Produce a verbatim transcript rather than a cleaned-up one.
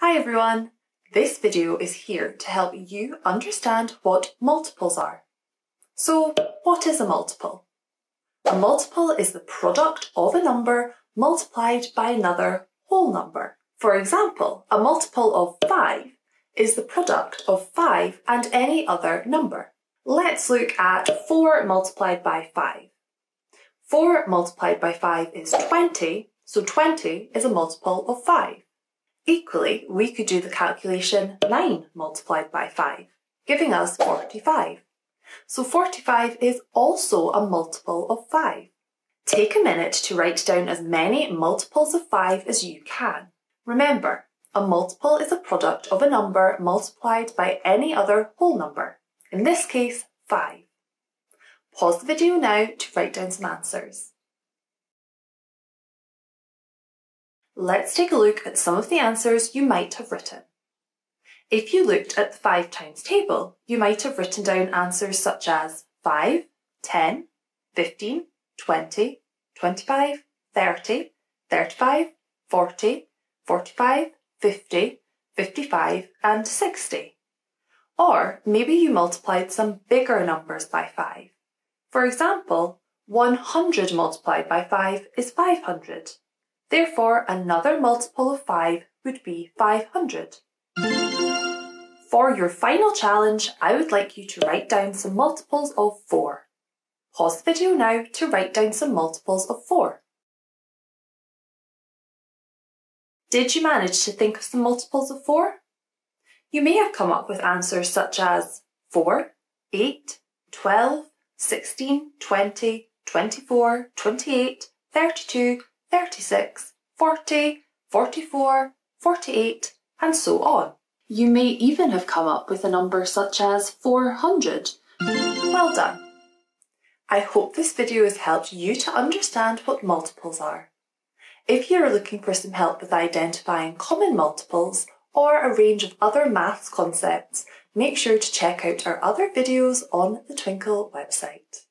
Hi everyone! This video is here to help you understand what multiples are. So, what is a multiple? A multiple is the product of a number multiplied by another whole number. For example, a multiple of five is the product of five and any other number. Let's look at four multiplied by five. four multiplied by five is twenty, so twenty is a multiple of five. Equally, we could do the calculation nine multiplied by five, giving us forty-five. So forty-five is also a multiple of five. Take a minute to write down as many multiples of five as you can. Remember, a multiple is a product of a number multiplied by any other whole number, in this case, five. Pause the video now to write down some answers. Let's take a look at some of the answers you might have written. If you looked at the five times table, you might have written down answers such as five, ten, fifteen, twenty, twenty-five, thirty, thirty-five, forty, forty-five, fifty, fifty-five and sixty. Or maybe you multiplied some bigger numbers by five. For example, one hundred multiplied by five is five hundred. Therefore, another multiple of five would be five hundred. For your final challenge, I would like you to write down some multiples of four. Pause the video now to write down some multiples of four. Did you manage to think of some multiples of four? You may have come up with answers such as four, eight, twelve, sixteen, twenty, twenty-four, twenty-eight, thirty-two, thirty-six, forty, forty-four, forty-eight, and so on. You may even have come up with a number such as four hundred. Well done! I hope this video has helped you to understand what multiples are. If you are looking for some help with identifying common multiples or a range of other maths concepts, make sure to check out our other videos on the Twinkl website.